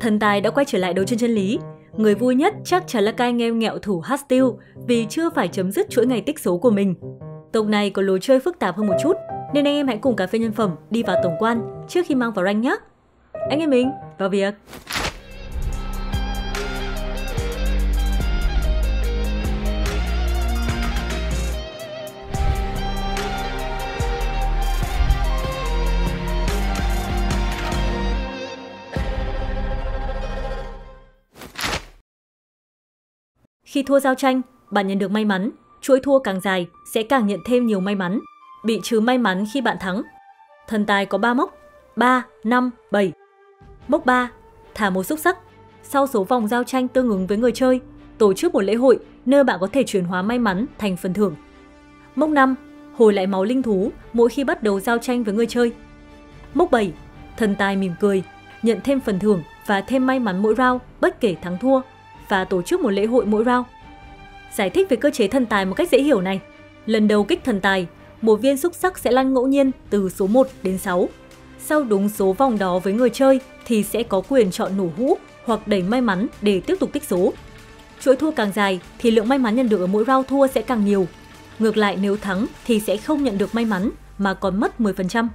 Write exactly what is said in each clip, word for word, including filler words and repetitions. Thần tài đã quay trở lại đấu trên chân lý. Người vui nhất chắc chắn là cai nghêu nghẹo thủ Hasteel vì chưa phải chấm dứt chuỗi ngày tích số của mình. Tộc này có lối chơi phức tạp hơn một chút, nên anh em hãy cùng cà phê nhân phẩm đi vào tổng quan trước khi mang vào rank nhé. Anh em mình, vào việc! Khi thua giao tranh, bạn nhận được may mắn, chuỗi thua càng dài sẽ càng nhận thêm nhiều may mắn, bị trừ may mắn khi bạn thắng. Thần tài có ba mốc, ba, năm, bảy. Mốc ba, thả một xúc sắc. Sau số vòng giao tranh tương ứng với người chơi, tổ chức một lễ hội nơi bạn có thể chuyển hóa may mắn thành phần thưởng. Mốc năm, hồi lại máu linh thú mỗi khi bắt đầu giao tranh với người chơi. Mốc bảy, thần tài mỉm cười, nhận thêm phần thưởng và thêm may mắn mỗi round bất kể thắng thua, và tổ chức một lễ hội mỗi round. Giải thích về cơ chế thần tài một cách dễ hiểu này. Lần đầu kích thần tài, một viên xúc sắc sẽ lăn ngẫu nhiên từ số một đến sáu. Sau đúng số vòng đó với người chơi thì sẽ có quyền chọn nổ hũ hoặc đẩy may mắn để tiếp tục tích số. Chuỗi thua càng dài thì lượng may mắn nhận được ở mỗi round thua sẽ càng nhiều. Ngược lại, nếu thắng thì sẽ không nhận được may mắn mà còn mất mười phần trăm.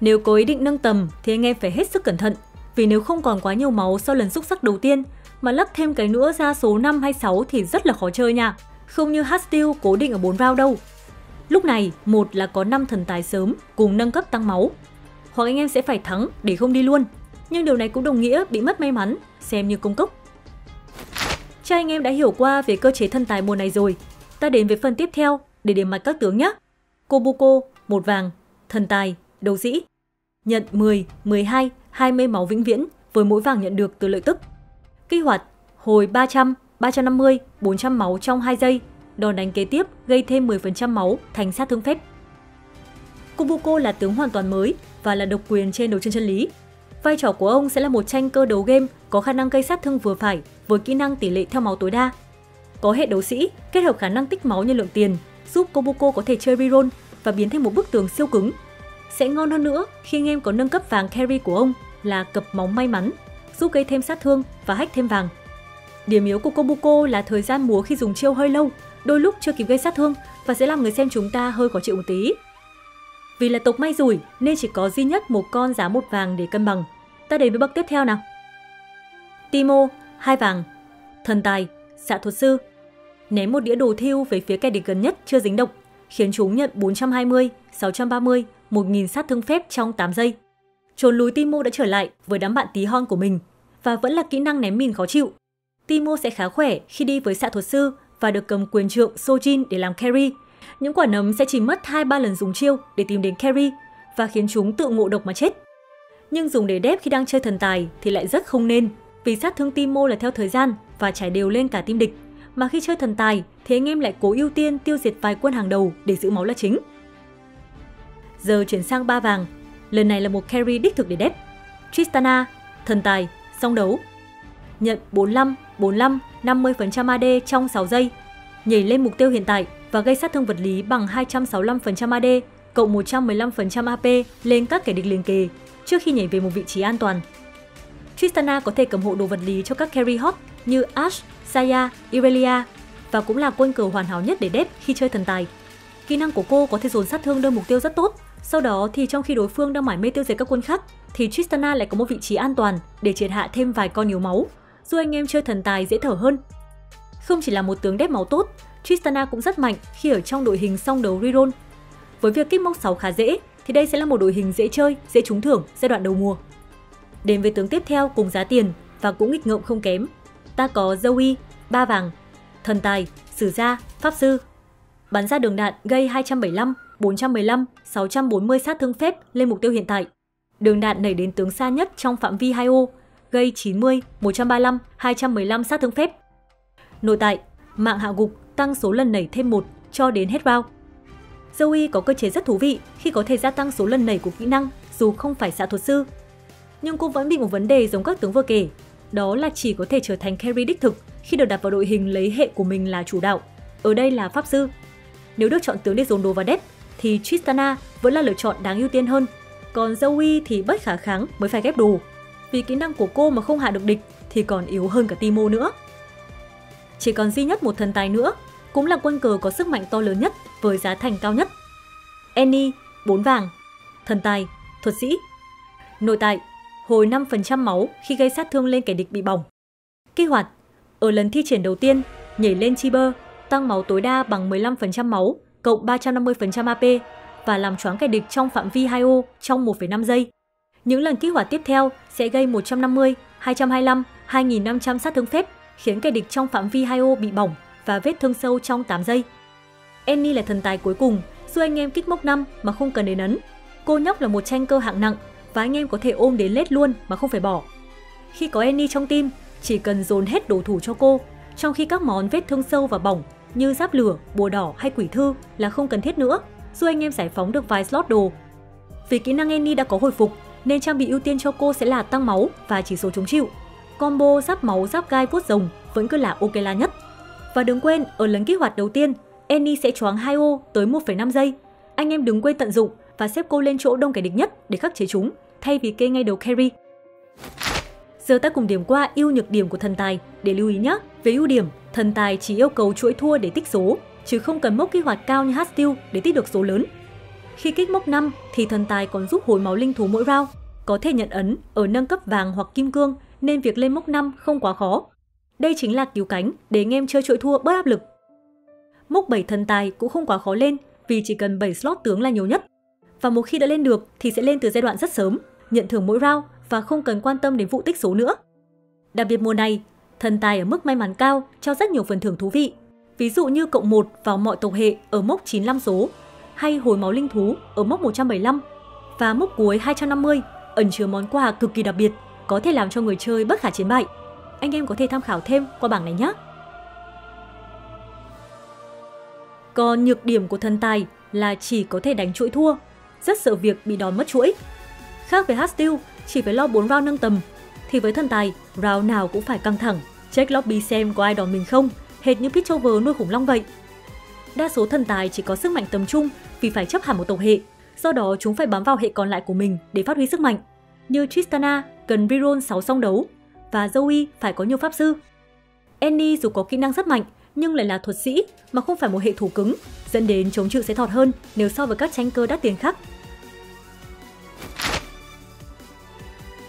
Nếu có ý định nâng tầm thì anh em phải hết sức cẩn thận, vì nếu không còn quá nhiều máu sau lần xúc sắc đầu tiên mà lắp thêm cái nữa ra số năm hay sáu thì rất là khó chơi nha. Không như Hastil cố định ở bốn round đâu. Lúc này, một là có năm thần tài sớm cùng nâng cấp tăng máu, hoặc anh em sẽ phải thắng để không đi luôn. Nhưng điều này cũng đồng nghĩa bị mất may mắn, xem như công cốc. Chắc anh em đã hiểu qua về cơ chế thần tài mùa này rồi. Ta đến với phần tiếp theo để điểm mặt các tướng nhé. Kobuko, một vàng, thần tài, đấu sĩ. Nhận mười, mười hai, hai mươi máu vĩnh viễn với mỗi vàng nhận được từ lợi tức. Kích hoạt, hồi ba trăm, ba trăm năm mươi, bốn trăm máu trong hai giây, đòn đánh kế tiếp gây thêm mười phần trăm máu thành sát thương phép. Kobuko là tướng hoàn toàn mới và là độc quyền trên đấu trường chân lý. Vai trò của ông sẽ là một tank cơ đấu game có khả năng gây sát thương vừa phải với kỹ năng tỷ lệ theo máu tối đa. Có hệ đấu sĩ kết hợp khả năng tích máu nhân lượng tiền giúp Kobuko có thể chơi reroll và biến thành một bức tường siêu cứng. Sẽ ngon hơn nữa khi anh em có nâng cấp vàng carry của ông là cặp máu may mắn, giúp gây thêm sát thương và hack thêm vàng. Điểm yếu của Kobuko là thời gian múa khi dùng chiêu hơi lâu, đôi lúc chưa kịp gây sát thương và sẽ làm người xem chúng ta hơi khó chịu một tí. Vì là tộc may rủi nên chỉ có duy nhất một con giá một vàng để cân bằng. Ta đến với bậc tiếp theo nào. Timo, hai vàng, thần tài, xạ thuật sư. Ném một đĩa đồ thiêu về phía kẻ địch gần nhất chưa dính độc, khiến chúng nhận bốn trăm hai mươi, sáu trăm ba mươi, một nghìn sát thương phép trong tám giây. Chồn lùi Timo đã trở lại với đám bạn tí hon của mình và vẫn là kỹ năng ném mìn khó chịu. Timo sẽ khá khỏe khi đi với xạ thuật sư và được cầm quyền trượng Sojin để làm carry. Những quả nấm sẽ chỉ mất hai ba lần dùng chiêu để tìm đến carry và khiến chúng tự ngộ độc mà chết. Nhưng dùng để đép khi đang chơi thần tài thì lại rất không nên, vì sát thương Timo là theo thời gian và trải đều lên cả team địch. Mà khi chơi thần tài thì anh em lại cố ưu tiên tiêu diệt vài quân hàng đầu để giữ máu là chính. Giờ chuyển sang ba vàng. Lần này là một carry đích thực để đép. Tristana, thần tài, song đấu. Nhận bốn mươi lăm, bốn mươi lăm, năm mươi phần trăm a đê trong sáu giây. Nhảy lên mục tiêu hiện tại và gây sát thương vật lý bằng hai trăm sáu mươi lăm phần trăm a đê cộng một trăm mười lăm phần trăm a pê lên các kẻ địch liền kề trước khi nhảy về một vị trí an toàn. Tristana có thể cầm hộ đồ vật lý cho các carry hot như Ashe, Saya, Irelia và cũng là quân cờ hoàn hảo nhất để đép khi chơi thần tài. Kỹ năng của cô có thể dồn sát thương đơn mục tiêu rất tốt. Sau đó thì trong khi đối phương đang mải mê tiêu diệt các quân khác thì Tristana lại có một vị trí an toàn để triệt hạ thêm vài con yếu máu, giúp anh em chơi thần tài dễ thở hơn. Không chỉ là một tướng đép máu tốt, Tristana cũng rất mạnh khi ở trong đội hình song đấu reroll. Với việc kích mốc sáu khá dễ thì đây sẽ là một đội hình dễ chơi, dễ trúng thưởng giai đoạn đầu mùa. Đến với tướng tiếp theo cùng giá tiền và cũng nghịch ngợm không kém. Ta có Zoe, ba vàng, thần tài, sử gia, pháp sư. Bắn ra đường đạn gây hai trăm bảy mươi lăm, bốn trăm mười lăm, sáu trăm bốn mươi sát thương phép lên mục tiêu hiện tại. Đường đạn nảy đến tướng xa nhất trong phạm vi hai ô, gây chín mươi, một trăm ba mươi lăm, hai trăm mười lăm sát thương phép. Nội tại, mạng hạ gục tăng số lần nảy thêm một cho đến hết round. Zoe có cơ chế rất thú vị khi có thể gia tăng số lần nảy của kỹ năng dù không phải xạ thuật sư. Nhưng cũng vẫn bị một vấn đề giống các tướng vừa kể, đó là chỉ có thể trở thành carry đích thực khi được đặt vào đội hình lấy hệ của mình là chủ đạo, ở đây là pháp sư. Nếu được chọn tướng để dồn đồ vào đép thì Tristana vẫn là lựa chọn đáng ưu tiên hơn, còn Zoe thì bất khả kháng mới phải ghép đồ. vì kỹ năng của cô mà không hạ được địch thì còn yếu hơn cả Teemo nữa. Chỉ còn duy nhất một thần tài nữa, cũng là quân cờ có sức mạnh to lớn nhất với giá thành cao nhất. Annie, bốn vàng, thần tài, thuật sĩ. Nội tại, hồi năm phần trăm máu khi gây sát thương lên kẻ địch bị bỏng. Kích hoạt, ở lần thi triển đầu tiên, nhảy lên chi bơ, tăng máu tối đa bằng mười lăm phần trăm máu, cộng ba trăm năm mươi phần trăm a pê và làm choáng kẻ địch trong phạm vi hai ô trong một phẩy năm giây. Những lần kích hoạt tiếp theo sẽ gây một trăm năm mươi, hai trăm hai mươi lăm, hai nghìn năm trăm sát thương phép, khiến kẻ địch trong phạm vi hai ô bị bỏng và vết thương sâu trong tám giây. Annie là thần tài cuối cùng, dù anh em kích mốc năm mà không cần đến ấn. Cô nhóc là một tranh cơ hạng nặng và anh em có thể ôm đến lết luôn mà không phải bỏ. Khi có Annie trong team, chỉ cần dồn hết đồ thủ cho cô, trong khi các món vết thương sâu và bỏng như giáp lửa, bùa đỏ hay quỷ thư là không cần thiết nữa, dù anh em giải phóng được vài slot đồ. Vì kỹ năng Annie đã có hồi phục, nên trang bị ưu tiên cho cô sẽ là tăng máu và chỉ số chống chịu. Combo giáp máu giáp gai vuốt rồng vẫn cứ là ok la nhất. Và đừng quên, ở lần kích hoạt đầu tiên, Annie sẽ choáng hai ô tới một phẩy năm giây. Anh em đừng quên tận dụng và xếp cô lên chỗ đông kẻ địch nhất để khắc chế chúng, thay vì kê ngay đầu carry. Giờ ta cùng điểm qua ưu nhược điểm của thần tài để lưu ý nhé. Về ưu điểm, thần tài chỉ yêu cầu chuỗi thua để tích số, chứ không cần mốc kích hoạt cao như Hastil để tích được số lớn. Khi kích mốc năm thì thần tài còn giúp hồi máu linh thú mỗi round, có thể nhận ấn ở nâng cấp vàng hoặc kim cương nên việc lên mốc năm không quá khó. Đây chính là cứu cánh để anh em chơi chuỗi thua bớt áp lực. Mốc bảy thần tài cũng không quá khó lên vì chỉ cần bảy slot tướng là nhiều nhất. Và một khi đã lên được thì sẽ lên từ giai đoạn rất sớm, nhận thưởng mỗi round và không cần quan tâm đến vụ tích số nữa. Đặc biệt mùa này, thần tài ở mức may mắn cao cho rất nhiều phần thưởng thú vị. Ví dụ như cộng một vào mọi tộc hệ ở mốc chín mươi lăm số, hay hồi máu linh thú ở mốc một trăm bảy mươi lăm và mốc cuối hai trăm năm mươi ẩn chứa món quà cực kỳ đặc biệt có thể làm cho người chơi bất khả chiến bại. Anh em có thể tham khảo thêm qua bảng này nhé. Còn nhược điểm của thần tài là chỉ có thể đánh chuỗi thua, rất sợ việc bị đòn mất chuỗi. Khác với Hastil, chỉ phải lo bốn round nâng tầm, thì với thần tài, round nào cũng phải căng thẳng, check lobby xem có ai đòn mình không, hệt như pitchover nuôi khủng long vậy. Đa số thần tài chỉ có sức mạnh tầm trung vì phải chấp hẳn một tộc hệ, do đó chúng phải bám vào hệ còn lại của mình để phát huy sức mạnh. Như Tristana cần reroll sáu song đấu và Zoe phải có nhiều pháp sư. Annie dù có kỹ năng rất mạnh nhưng lại là thuật sĩ mà không phải một hệ thủ cứng, dẫn đến chống chịu sẽ thọt hơn nếu so với các tranh cơ đắt tiền khác.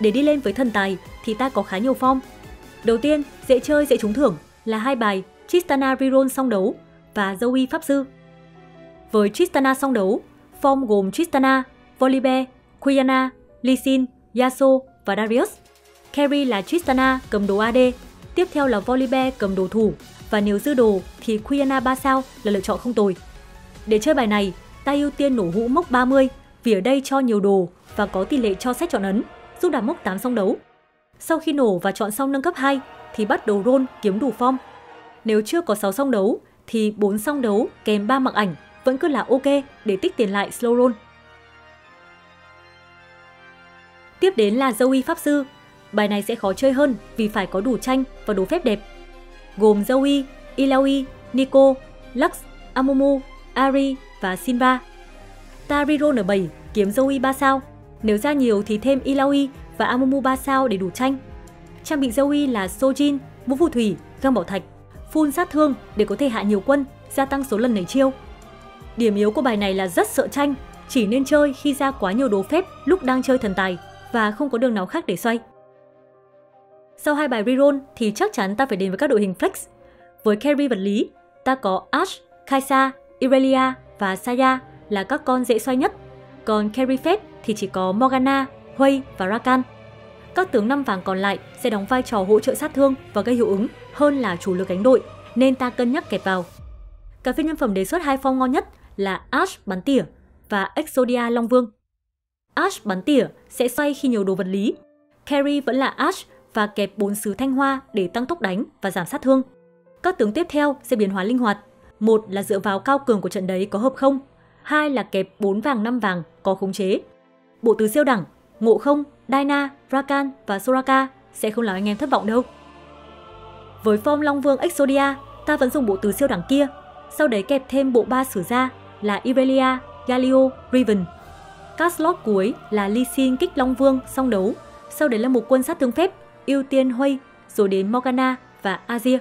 Để đi lên với thần tài thì ta có khá nhiều form. Đầu tiên, dễ chơi dễ trúng thưởng là hai bài Tristana reroll song đấu và Zoe pháp sư. Với Tristana song đấu, form gồm Tristana, Volibear, Quyana, Lee Sin, Yasuo và Darius. Carry là Tristana cầm đồ a đê, tiếp theo là Volibear cầm đồ thủ và nếu dư đồ thì Quyana ba sao là lựa chọn không tồi. Để chơi bài này, ta ưu tiên nổ hũ mốc ba mươi vì ở đây cho nhiều đồ và có tỷ lệ cho xét chọn ấn, giúp đạt mốc tám song đấu. Sau khi nổ và chọn xong nâng cấp hai thì bắt đầu roll kiếm đủ form. Nếu chưa có sáu song đấu thì bốn song đấu kèm ba mặc ảnh vẫn cứ là ok để tích tiền lại slow roll. Tiếp đến là Zoe pháp sư. Bài này sẽ khó chơi hơn vì phải có đủ tranh và đồ phép đẹp. Gồm Zoe, Ilaoi, Nico, Lux, Amumu, Ari và Sinva. Ta reroll ở bảy, kiếm Zoe ba sao. Nếu ra nhiều thì thêm Ilaoi và Amumu ba sao để đủ tranh. Trang bị Zoe là Sojin, mũ phù thủy, găng bảo thạch, full sát thương để có thể hạ nhiều quân, gia tăng số lần nảy chiêu. Điểm yếu của bài này là rất sợ tranh, chỉ nên chơi khi ra quá nhiều đồ phép lúc đang chơi thần tài và không có đường nào khác để xoay. Sau hai bài reroll thì chắc chắn ta phải đến với các đội hình flex. Với carry vật lý, ta có Ashe, Kai'Sa, Irelia và Saya là các con dễ xoay nhất. Còn carry phép thì chỉ có Morgana, Huy và Ra'kan. Các tướng năm vàng còn lại sẽ đóng vai trò hỗ trợ sát thương và gây hiệu ứng hơn là chủ lực đánh đội, nên ta cân nhắc kẹp vào. Cà phê nhân phẩm đề xuất hai form ngon nhất là Ashe bắn tỉa và Exodia Long Vương. Ashe bắn tỉa sẽ xoay khi nhiều đồ vật lý. Carry vẫn là Ashe và kẹp bốn sứ thanh hoa để tăng tốc đánh và giảm sát thương. Các tướng tiếp theo sẽ biến hóa linh hoạt. Một là dựa vào cao cường của trận đấy có hợp không. Hai là kẹp bốn vàng năm vàng có khống chế. Bộ tứ siêu đẳng, Ngộ Không, Diana, Ra'kan và Soraka sẽ không làm anh em thất vọng đâu. Với form Long Vương Exodia, ta vẫn dùng bộ tứ siêu đẳng kia. Sau đấy kẹp thêm bộ ba sử gia là Irelia, Galio, Riven. Các slot cuối là Lee Sin kích Long Vương song đấu sau đấy là một quân sát thương phép, ưu tiên Huy, rồi đến Morgana và Azir.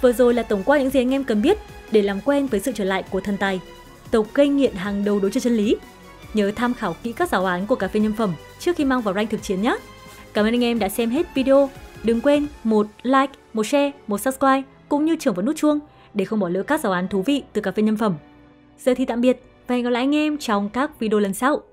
Vừa rồi là tổng quan những gì anh em cần biết để làm quen với sự trở lại của thần tài, tộc gây nghiện hàng đầu đối cho chân lý. Nhớ tham khảo kỹ các giáo án của cà phê nhân phẩm trước khi mang vào rank thực chiến nhé. Cảm ơn anh em đã xem hết video. Đừng quên một like, một share, một subscribe cũng như chưởng vào nút chuông để không bỏ lỡ các giáo án thú vị từ cà phê nhân phẩm. Giờ thì tạm biệt và hẹn gặp lại anh em trong các video lần sau.